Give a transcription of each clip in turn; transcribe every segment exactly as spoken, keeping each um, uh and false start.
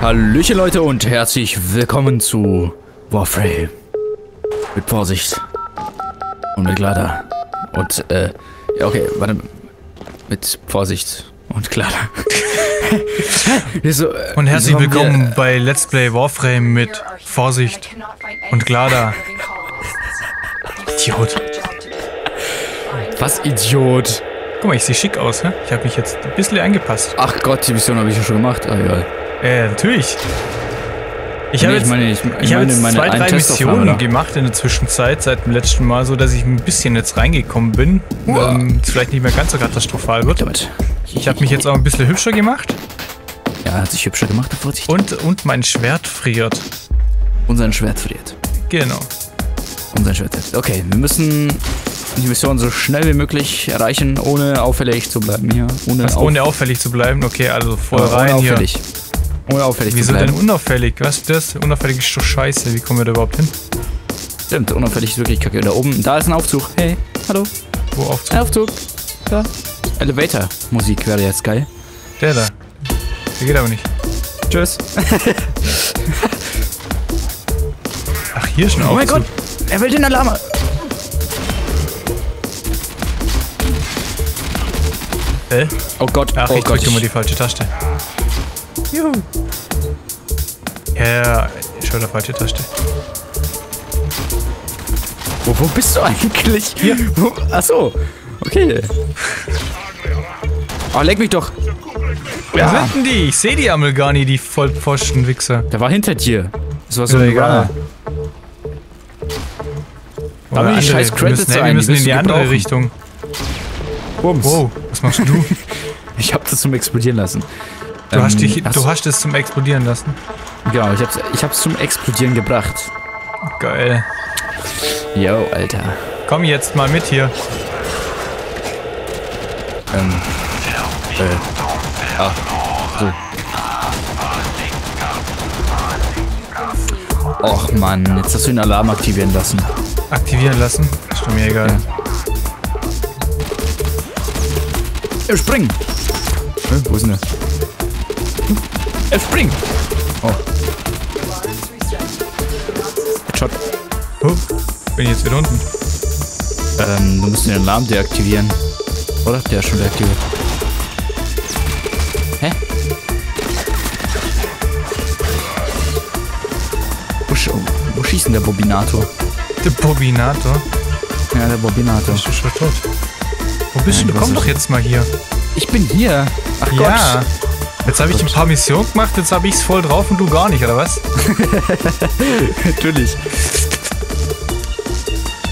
Hallöchen Leute und herzlich willkommen zu Warframe. Mit Phorsicht. Und mit Glada. Und, äh, ja okay, warte. Mit Phorsicht und Glada. so, äh, und herzlich so willkommen wir, äh, bei Let's Play Warframe mit Phorsicht und Glada. Idiot. Was Idiot? Guck mal, ich sehe schick aus, ne? Ich habe mich jetzt ein bisschen eingepasst. Ach Gott, die Vision habe ich ja schon gemacht. Ah, egal. Äh, natürlich. Ich nee, habe jetzt, ich meine, ich, ich meine, hab jetzt meine zwei, drei Missionen gemacht in der Zwischenzeit seit dem letzten Mal, so dass ich ein bisschen jetzt reingekommen bin. Ja. Ähm, vielleicht nicht mehr ganz so katastrophal wird. Damit. Ich habe mich jetzt auch ein bisschen hübscher gemacht. Ja, hat sich hübscher gemacht. Vorsicht. Und, und mein Schwert friert. Unser Schwert friert. Genau. Unser Schwert friert. Okay, wir müssen die Mission so schnell wie möglich erreichen, ohne auffällig zu bleiben hier. Ohne, also, auf ohne auffällig zu bleiben? Okay, also voll also rein hier. Unauffällig. Wieso denn unauffällig? Was ist das? Unauffällig ist doch scheiße. Wie kommen wir da überhaupt hin? Stimmt, unauffällig ist wirklich kacke. Da oben, da ist ein Aufzug. Hey, hallo. Wo Aufzug? Ein Aufzug. Da. Elevator-Musik wäre jetzt geil. Der da. Der geht aber nicht. Tschüss. Ach, hier ist ein Aufzug. Oh mein Gott, er will den Alarm. Hä? Äh? Oh Gott, ach, ich drücke immer die falsche Taste. Juhu. Ja, schon auf falsche Taste. Wo, wo bist du eigentlich? Hier. Wo? Achso. Okay. Oh, leck mich doch. Wo ja. sind denn die? Ich sehe die Amel gar nicht, die Vollpfosten-Wichser. Der war hinter dir. Das war so egal. Da haben die scheiß Credits sein. Wir müssen in die andere Richtung. Bums. Wow, was machst du? Ich hab das zum Explodieren lassen. Du, ähm, hast dich, du hast es zum Explodieren lassen. Genau, ich hab's, ich hab's zum Explodieren gebracht. Geil. Yo, Alter. Komm jetzt mal mit hier. Ähm. Äh. Ah. So. Och Mann, jetzt hast du den Alarm aktivieren lassen. Aktivieren lassen? Ist doch mir egal. Ja. Spring! Hm, wo ist denn der? Er springt! Oh. Headshot. Oh, bin jetzt wieder unten. Ähm, du musst den Alarm deaktivieren. Oder? Der ist schon deaktiviert. Hä? Wo, sch wo schießt denn der Bobinator? Der Bobinator? Ja, der Bobinator. Bist du schon tot? Wo bist Nein, du? Komm doch jetzt mal hier. Ich bin hier. Ach ja. Gott. Jetzt habe ich ein paar Missionen gemacht, jetzt habe ich es voll drauf und du gar nicht, oder was? Natürlich.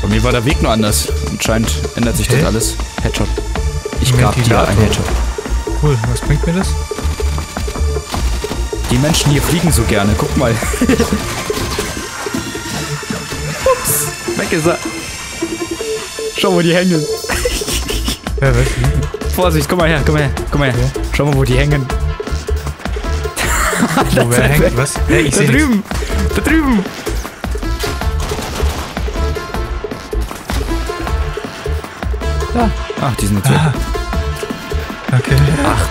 Bei mir war der Weg nur anders. Anscheinend ändert sich Hä? das alles. Headshot. Ich gab dir einen Headshot. Cool, was bringt mir das? Die Menschen hier fliegen so gerne, guck mal. Ups, weg ist er. Schau, wo die hängen. Ja, weg. Vorsicht, komm mal her, komm mal her, komm mal her. Okay. Schau mal, wo die hängen. Wo wer hängt? Was? Hey, ich da drüben! Nicht. Da drüben! Da! Ach, die sind natürlich. Ah. Okay. Ach.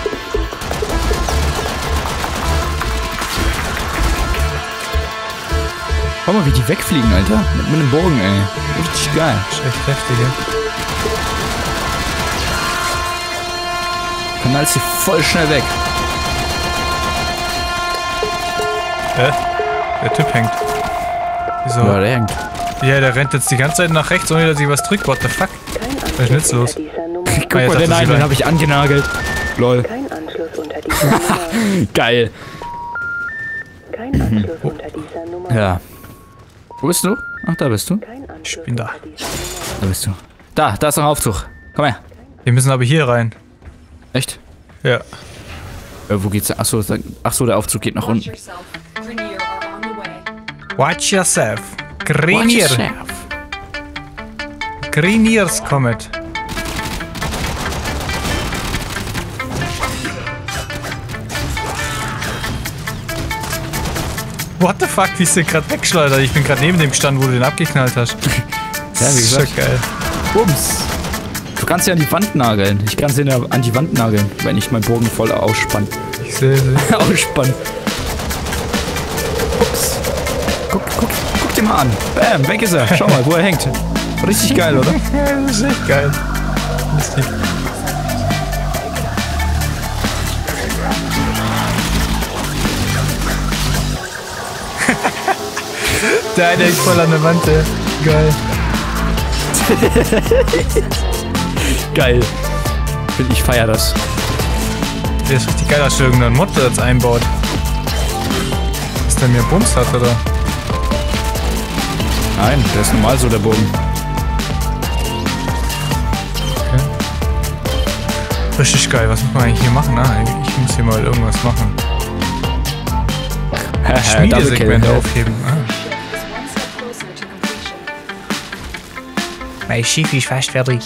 Schau mal, wie die wegfliegen, Alter. Mit, mit einem Bogen, ey. Richtig geil. Das ist echt heftig, ey. Knallst sie voll schnell weg. Hä? Der Typ hängt. Wieso? Ja, der hängt. Ja, der rennt jetzt die ganze Zeit nach rechts, ohne dass ich was drückt. What the fuck? Was ist nutzlos? Guck mal, den einen, den hab ich angenagelt. Lol. Kein Anschluss unter dieser Nummer. Geil. Kein Anschluss unter dieser Nummer. Ja. Wo bist du? Ach, da bist du. Ich bin da. Da bist du. Da, da ist noch ein Aufzug. Komm her. Wir müssen aber hier rein. Echt? Ja. Äh, wo geht's? Achso, achso, der Aufzug geht nach unten. Watch yourself. Grineer. Grineers Comet. What the fuck, wie ist der gerade wegschleudert? Ich bin gerade neben dem Stand, wo du den abgeknallt hast. Ja, wie gesagt. Ist geil. Bums. Du kannst ja an die Wand nageln. Ich kann sie ja an die Wand nageln, wenn ich meinen Bogen voll ausspann. Ich sehe sie. Ausspann. Guck, guck, guck dir mal an. Bam, weg ist er. Schau mal, wo er hängt. Richtig geil, oder? Das ist echt geil. Lustig. Der eine ist voll an der Wand, ey. Geil. Geil. Ich feier das. Der ist richtig geil, dass irgendein Mod das einbaut. Dass der mir Bums hat, oder? Nein, der ist normal so, der Bogen. Okay. Richtig geil, was muss man eigentlich hier machen? Ah, ich muss hier mal irgendwas machen. Schmiedesegment aufheben. Ah. Mein Schiff ist fast fertig.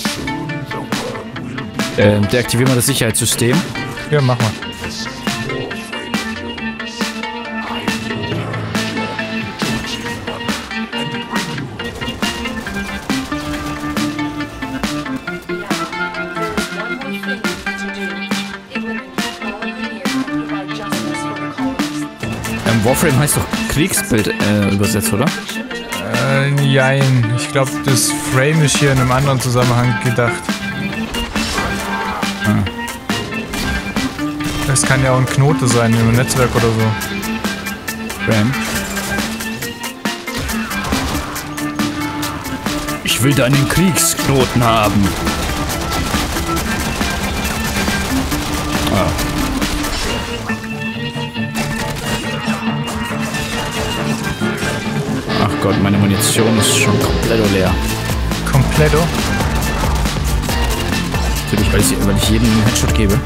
Ähm, deaktivieren wir das Sicherheitssystem. Ja, mach mal. Ähm, Warframe heißt doch Kriegsbild äh, übersetzt, oder? Äh, nein. Ich glaube, das Frame ist hier in einem anderen Zusammenhang gedacht. Hm. Das kann ja auch ein Knote sein, im Netzwerk oder so. Frame. Ich will deinen Kriegsknoten haben. Ah. Gott, meine Munition ist schon kompletto leer. Kompletto? Natürlich, weil ich, weil ich jedem einen Headshot gebe.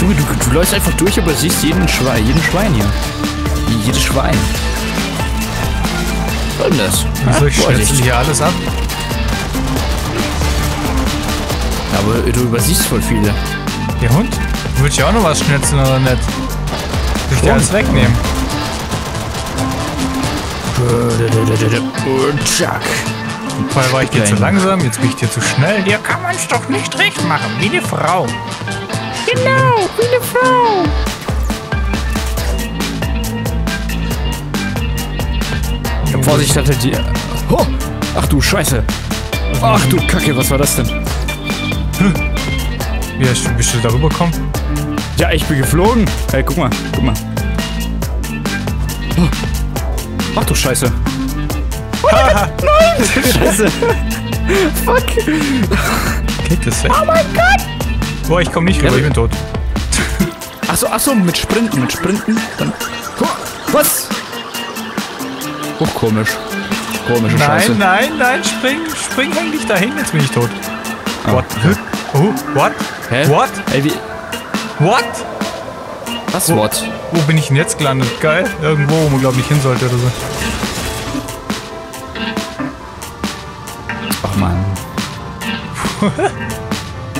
Du, du, du läufst einfach durch, aber siehst jeden Schwein, jeden Schwein hier. Jedes Schwein. Was soll denn das? Wieso, ich schnitzel hier alles ab? Aber du übersiehst voll viele. Der Hund? Würde ich auch noch was schnitzeln oder nicht? Soll ich dir alles wegnehmen? Und tschack. Vorher war ich dir zu langsam, jetzt bin ich dir zu schnell. Dir kann man es doch nicht recht machen, wie eine Frau. Genau, wie eine Frau. Ja, Vorsicht, hatte die. Oh, ach du Scheiße. Ach du Kacke, was war das denn? Hm. Wie hast du, bist du darüber gekommen? Ja, ich bin geflogen. Hey, guck mal, guck mal. Oh. Ach du Scheiße. Oh mein Gott, nein! Scheiße. Fuck. Geht das weg? Oh mein Gott! Boah, ich komm nicht rüber, ja, ich bin tot. Achso, achso, mit Sprinten, mit Sprinten. Dann. Was? Oh, komisch. Komische nein, Scheiße. Nein, nein, nein, spring, spring eigentlich dahin, jetzt bin ich tot. Oh. What? Oh, what? Hä? What? Ey, wie? What? Was? Wo, what? Wo bin ich denn jetzt gelandet? Geil. Irgendwo, wo man glaube ich hin sollte oder so. Ach man.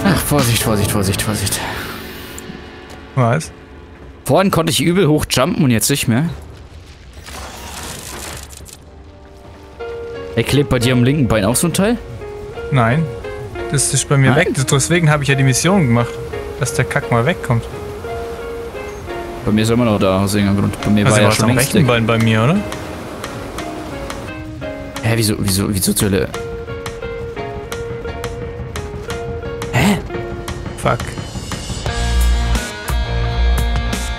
Ach, Vorsicht, Vorsicht, Vorsicht, Vorsicht. Was? Vorhin konnte ich übel hoch jumpen und jetzt nicht mehr. Er klebt bei dir am linken Bein auch so ein Teil? Nein. Das ist bei mir Nein. weg. Deswegen habe ich ja die Mission gemacht, dass der Kack mal wegkommt. Bei mir ist er immer noch da, aus irgendeinem Grund. Bei mir also war er ja schon am rechten Bein bei mir, oder? Hä, wieso, wieso, wieso zur Hölle? Hä? Fuck.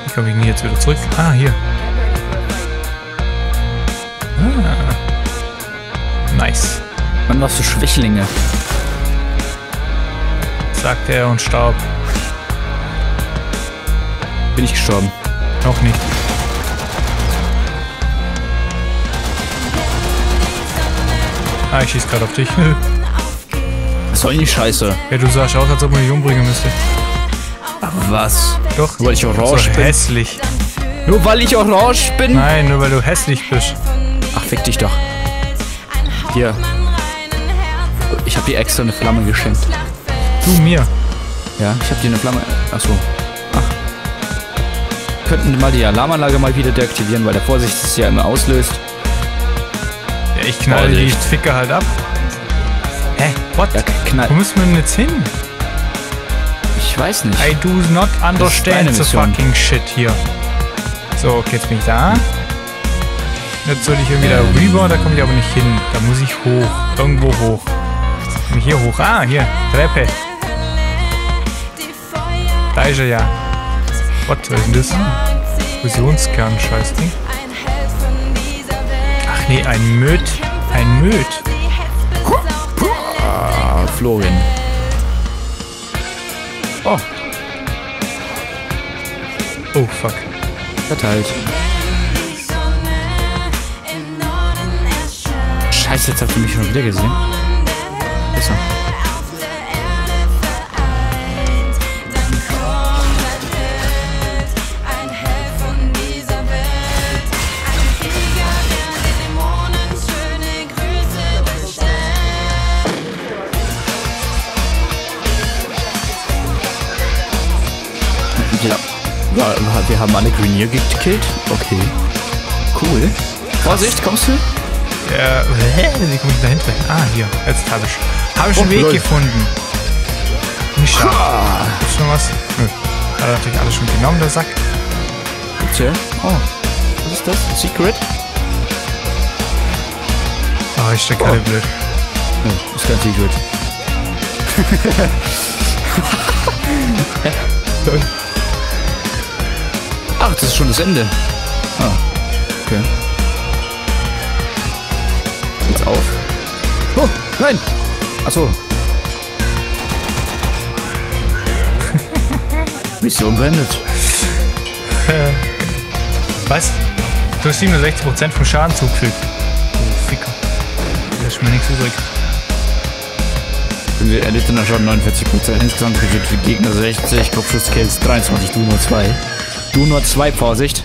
Ich glaube, ich gehe jetzt wieder zurück. Ah, hier. Ah. Nice. Wann warst du Schwächlinge? Sagte er und starb. Bin ich gestorben? Noch nicht. Ah, ich schieß gerade auf dich. Was soll denn die Scheiße? Ja, du sahst aus, als ob man dich umbringen müsste. Aber was? Doch. Nur weil ich orange bin. Hässlich. Nur weil ich orange bin? Nein, nur weil du hässlich bist. Ach, fick dich doch. Hier. Ich hab dir extra eine Flamme geschenkt. Du mir? Ja, ich hab dir eine Flamme. Achso. Wir könnten mal die Alarmanlage mal wieder deaktivieren, weil der Vorsicht es ja immer auslöst. Ja, ich knall die Ficke halt ab. Hä? What? Ja, knall. Wo müssen wir denn jetzt hin? Ich weiß nicht. I do not understand the fucking shit hier. So, okay, jetzt bin ich da. Jetzt soll ich irgendwie da rüber, da komme ich aber nicht hin. Da muss ich hoch. Irgendwo hoch. Hier hoch. Ah, hier. Treppe. Da ist er ja. What, was ist denn das? Fusionskern, scheiß Ding. Ach nee, ein Möd. Ein Möd. Ah, Florian. Oh. Oh, fuck. Verteilt. Scheiße, jetzt habt ihr mich schon wieder gesehen. Besser. Ja. Ja, wir haben alle Grineer gekillt. Okay. Cool. Vorsicht, kommst du? Ja, hä? Wie komme ich da hinten? Ah, hier. Jetzt habe ich. Habe ich einen oh, Weg Leute. gefunden. Nicht da. Ah. Gibt's noch was? Nö. Hat er natürlich alles schon genommen, der Sack. Gibt's hier? Oh. Was ist das? Secret? Ah, oh, ich stecke alle oh. blöd. Nö, ja, ist kein Secret. Ach, das ist schon das Ende. Ah, okay. Jetzt auf. Oh, nein! Achso. Mission beendet. Was? Du hast siebenundsechzig Prozent vom Schaden zugefügt. Oh, Ficker. Da ist mir nichts übrig. Wir erlitten dann schon neunundvierzig Prozent. Insgesamt kriegt für Gegner sechzig, Kopfschusskills dreiundzwanzig, du nur zwei. Du nur zwei, Vorsicht.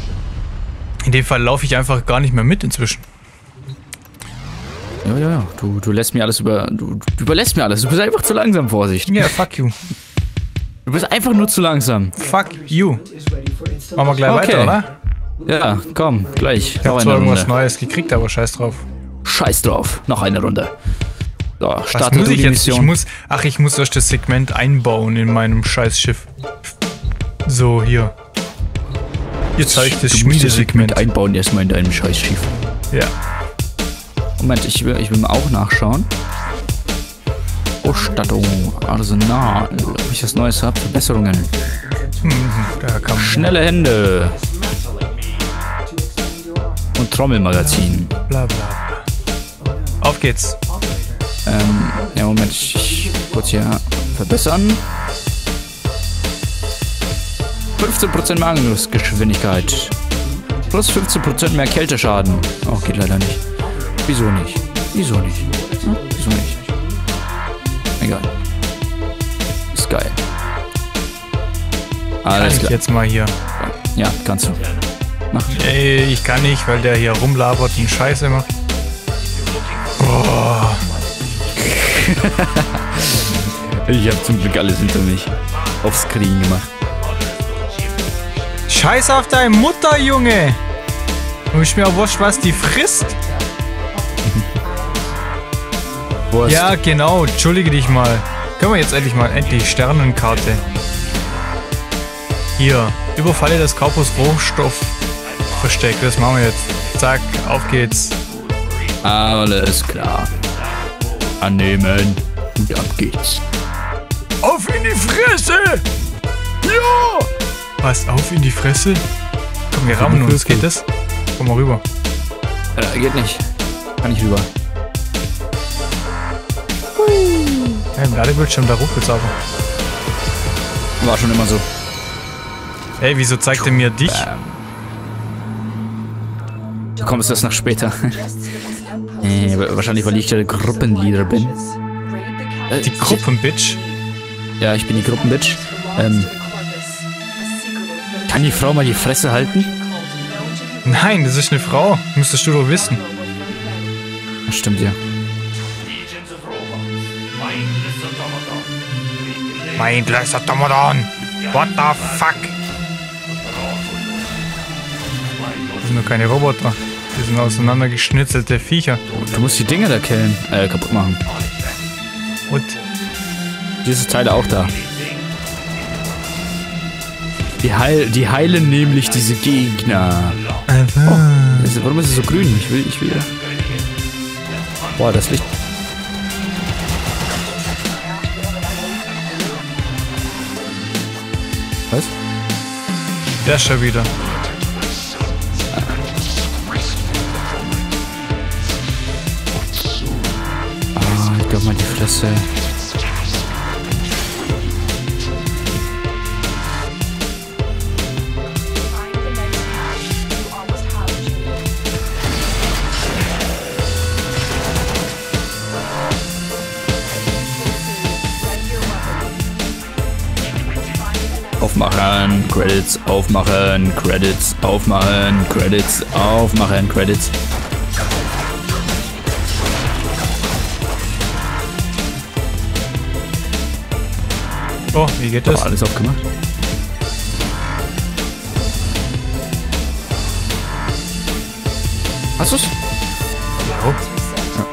In dem Fall laufe ich einfach gar nicht mehr mit inzwischen. Ja, ja, ja. Du, du lässt mir alles über... Du, du überlässt mir alles. Du bist einfach zu langsam, Vorsicht. Ja, fuck you. Du bist einfach nur zu langsam. Fuck you. Machen wir gleich okay. weiter, oder? Ja, komm, gleich. Ich hab zwar irgendwas Neues gekriegt, aber scheiß drauf. Scheiß drauf. Noch eine Runde. So, starte du die Mission. Ich muss, ach, ich muss erst das Segment einbauen in meinem scheiß Schiff. So, hier. Jetzt zeige ich das Schmiedesegment einbauen erstmal in deinem scheiß Schiff. Ja. Moment, ich will, ich will mal auch nachschauen. Ausstattung, Arsenal, ob ich was Neues habe, Verbesserungen. Hm, da kam schnelle Hände. Und Trommelmagazin. Bla, bla, bla. Auf geht's. Ähm, ja, Moment, ich kurz hier verbessern. fünfzehn Prozent mehr Angriffsgeschwindigkeit. Plus fünfzehn Prozent mehr Kälteschaden. Oh, geht leider nicht. Wieso nicht? Wieso nicht? Hm? Wieso nicht? Egal. Ist geil. Alles kann klar. Ich jetzt mal hier. Ja, kannst du. Mach. Ey, ich kann nicht, weil der hier rumlabert und Scheiße macht. Oh. Ich habe zum Glück alles hinter mich. Aufs Screen gemacht. Scheiß auf deine Mutter, Junge! Und ich mir auch wurscht, was die frisst. Wurst. Ja, genau. Entschuldige dich mal. Können wir jetzt endlich mal... Endlich Sternenkarte. Hier. Überfalle das Korpus Rohstoffversteck. Das machen wir jetzt. Zack. Auf geht's. Alles klar. Annehmen. Und ab geht's. Auf in die Fresse! Ja! Was? Auf in die Fresse? Komm, wir rammen uns. Geht das? Komm mal rüber. Äh, geht nicht. Kann ich rüber. Ja, im Ladebildschirm, da ruckelt's aber. War schon immer so. Ey, wieso zeigt er mir dich? Ähm. Du kommst erst nach später. Nee, wahrscheinlich, weil ich der Gruppenleader bin. Äh, die Gruppenbitch? Ja, ich bin die Gruppenbitch. Ähm. Kann die Frau mal die Fresse halten? Nein, das ist eine Frau. Müsstest du doch wissen. Das stimmt ja. Mein Gläser Tomodon! What the fuck? Das sind nur keine Roboter. Die sind auseinandergeschnitzelte Viecher. Du musst die Dinger da killen. Äh, kaputt machen. Und? Diese Teile auch da. Die, heil, die heilen nämlich diese Gegner. Oh, ist, warum ist es so grün? Ich will, ich will. Boah, das Licht. Was? Der ist schon wieder. Ah, oh, ich glaube mal die Fresse. Aufmachen, Credits, aufmachen, Credits, aufmachen, Credits, aufmachen, Credits. Oh, wie geht das? Alles aufgemacht. Hast du's? Ja. Ja.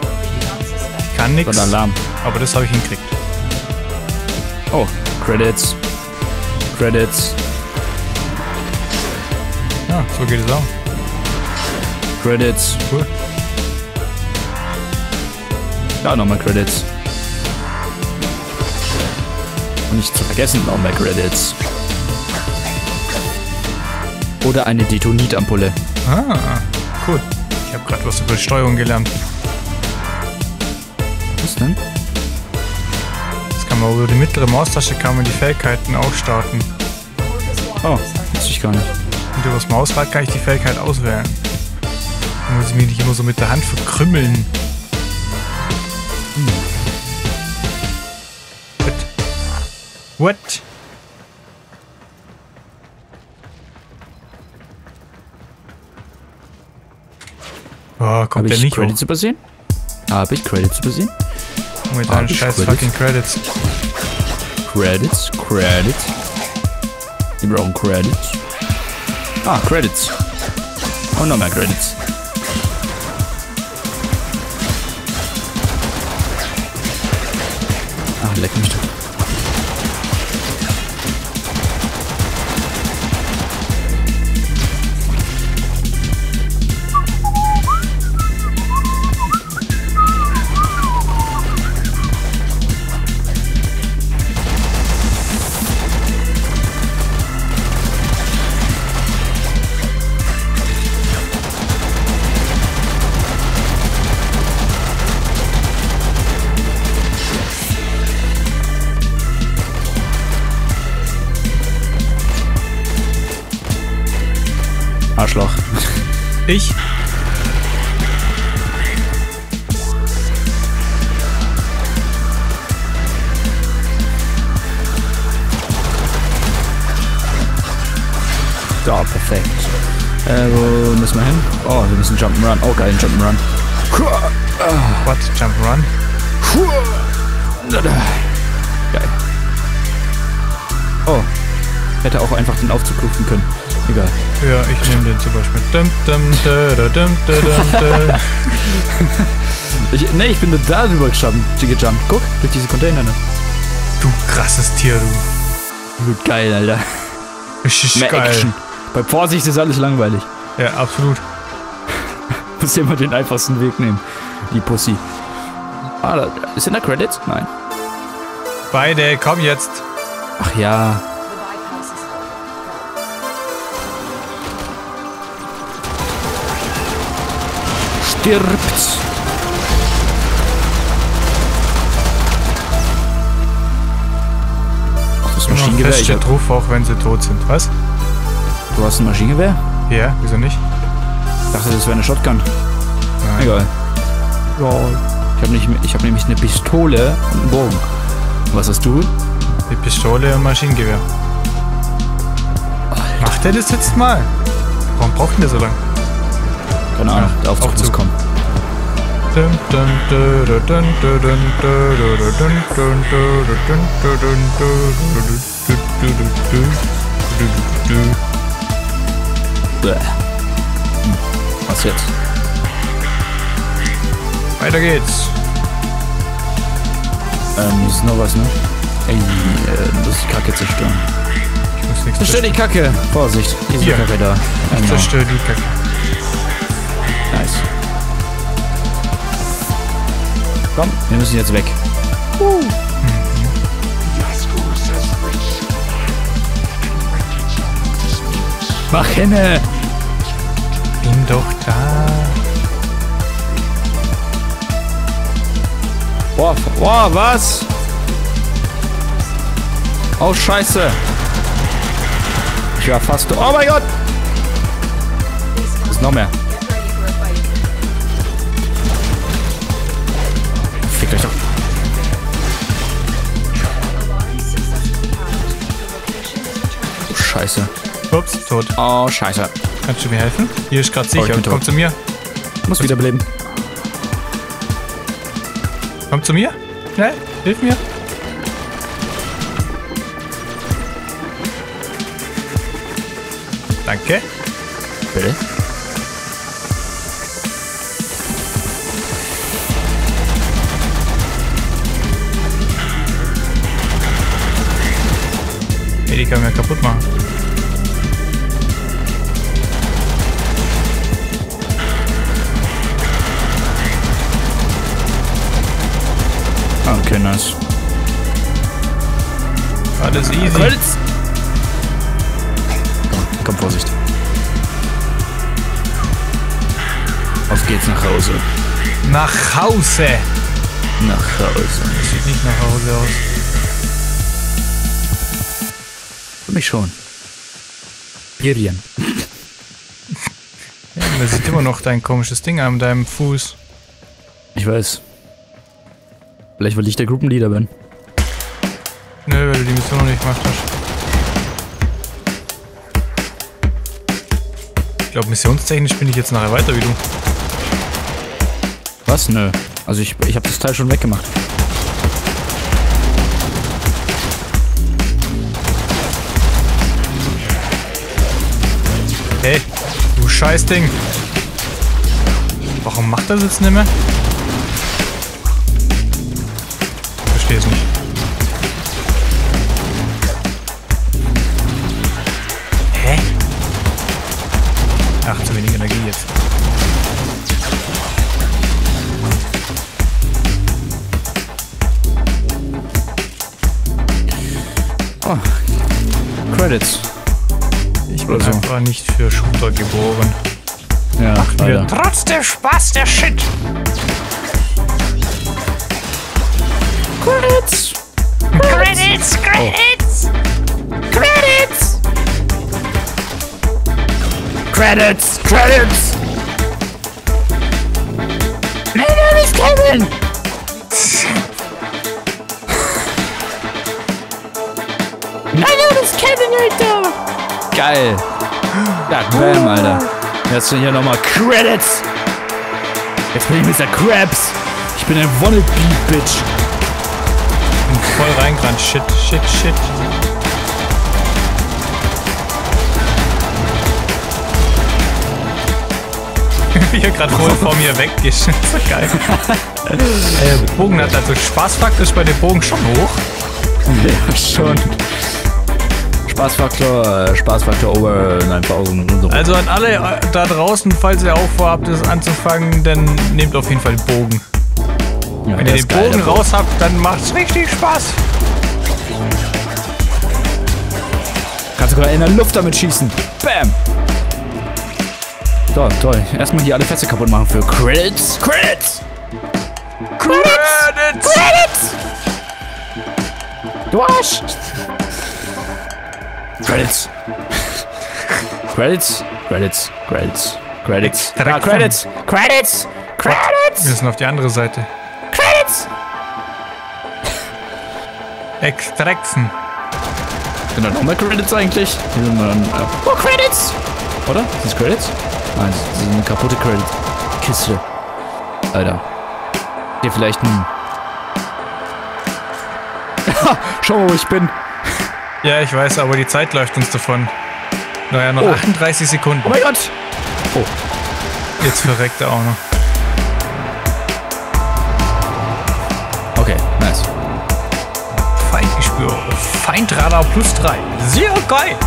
Kann nix. Alarm. Aber das habe ich hinkriegt. Oh, Credits. Credits. Ja, so geht es auch. Credits. Cool. Da nochmal Credits. Und nicht zu vergessen nochmal Credits. Oder eine Detonit-Ampulle. Ah, cool. Ich habe gerade was über Steuerung gelernt. Was denn? Über die mittlere Maustasche kann man die Fähigkeiten auch starten. Oh, wusste ich gar nicht. Und über das Mausrad kann ich die Fähigkeit auswählen. Dann muss ich mich nicht immer so mit der Hand verkrümmeln. Hm. What? What? Oh, kommt der nicht hoch? Habe ich Credits übersehen? Habe ich Credits übersehen? Mit deinen scheiß fucking Credits. Credits, Credits. Die brauchen Credits. Ah, Credits. Und nochmal Credits. Ah, leck mich doch. Arschloch. Ich? Da, perfekt. Äh, wo müssen wir hin? Oh, wir müssen Jump'n'Run. Oh, geil, Jump'n'Run. What? Jump'n'Run? Geil. Oh. Hätte auch einfach den Aufzug rufen können. Egal. Ja, ich nehme den zum Beispiel. Dum, dum, da, da, dum, da, dum, da. ich, nee, ich bin nur da drüber gejumpt. Guck, durch diese Container. Du krasses Tier, du. Gut, geil, Alter. Ist mehr geil. Action. Bei Phorsicht ist alles langweilig. Ja, absolut. Muss immer den einfachsten Weg nehmen. Die Pussy. Ah, da, sind da Credits? Nein. Beide, komm jetzt. Ach ja. Stirbt. Ach, das Maschinengewehr. Ich hab... Ruf auch, wenn sie tot sind. Was? Du hast ein Maschinengewehr? Ja, yeah, wieso nicht? Ich dachte, das wäre eine Shotgun. Nein. Egal. Lol. Ich habe nämlich eine Pistole und einen Bogen. Was hast du? Die Pistole und Maschinengewehr. Alter. Macht er das jetzt mal? Warum braucht denn der so lange? Keine Ahnung, ja, der Aufzug muss kommen. Was jetzt? Weiter geht's. Ähm, ist noch was, ne? Ey, äh, muss ich Kacke zerstören. Ich muss nichts zerstör die Kacke. Vorsicht, hier ist die Kacke da. Ich zerstör die Kacke. Nice. Komm, wir müssen jetzt weg. Uh. Mhm. Mach hinne! Bin doch da. Boah, boah, was? Oh, scheiße. Ich war fast... Oh mein Gott! Das ist noch mehr. Fickt euch doch. Oh, scheiße. Ups, tot. Oh, scheiße. Kannst du mir helfen? Hier ist gerade sicher. Oh, komm tot. zu mir. Muss wieder beleben. Komm zu mir. Schnell, hilf mir. Danke. Bitte. Hey, die können wir kaputt machen. Okay, nice. Alles easy. Holz. Komm, Vorsicht. Auf geht's nach Hause. Nach Hause! Nach Hause. Das sieht nicht nach Hause aus. Für mich schon. Irien. Ja, man sieht immer noch dein komisches Ding an deinem Fuß. Ich weiß. Vielleicht, weil ich der Gruppenleader bin. Nö, weil du die Mission noch nicht gemacht hast. Ich glaube, missionstechnisch bin ich jetzt nachher weiter wie du. Was? Nö. Also ich, ich habe das Teil schon weggemacht. Hey, du Scheißding. Warum macht das jetzt nicht mehr? Ich verstehe es nicht. Ach, zu wenig Energie jetzt. Oh. Credits. Ich bin also einfach nicht für Shooter geboren. Ja, macht mir trotzdem Spaß, der Shit. Credits. Credits, Credits. Oh. Credits. Credits! Credits! Mein Name ist Kevin! Mein Name ist Kevin, Alter! Geil! Goddamn, Alter! Jetzt sind hier nochmal Credits! Jetzt bin ich Mister Krabs! Ich bin ein Wannabe-Bitch! Voll reingerannt, shit, shit, shit! Ich bin gerade voll vor mir weggeschissen. So geil. äh, Bogen hat also Spaßfaktor ist bei dem Bogen schon hoch. Ja, schon. Spaßfaktor, äh, Spaßfaktor over neuntausend. So. Also an alle äh, da draußen, falls ihr auch vorhabt, das anzufangen, dann nehmt auf jeden Fall den Bogen. Ja, wenn ihr den Bogen raus habt, dann macht's richtig Spaß. Kannst du gerade in der Luft damit schießen. Bam! So, toll. Erstmal hier alle Fässer kaputt machen für Credits. Credits! Credits! Credits! Du Arsch! Credits! Credits! Credits! Credits! Credits! Ah, Credits! Credits! Credits! Wir müssen auf die andere Seite. Credits! Extraxen. Sind da nochmal Credits eigentlich? Hier sind wir dann, äh oh, Credits! Oder? Sind das Credits? Nein, das ist eine kaputte Credit-Kiste. Alter. Hier vielleicht ein... Schau mal, wo ich bin. Ja, ich weiß, aber die Zeit läuft uns davon. Naja, noch oh. achtunddreißig Sekunden. Oh mein Gott! Oh. Jetzt verreckt er auch noch. Okay, nice. Feindgespür. Feindradar plus drei. Sehr geil!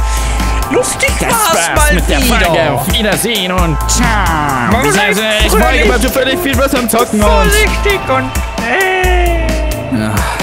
Lustig war's mal mit der Folge. Auf Wiedersehen und ciao. Also, ich mag immer so völlig viel was am Zocken. Vorsichtig und... Hey.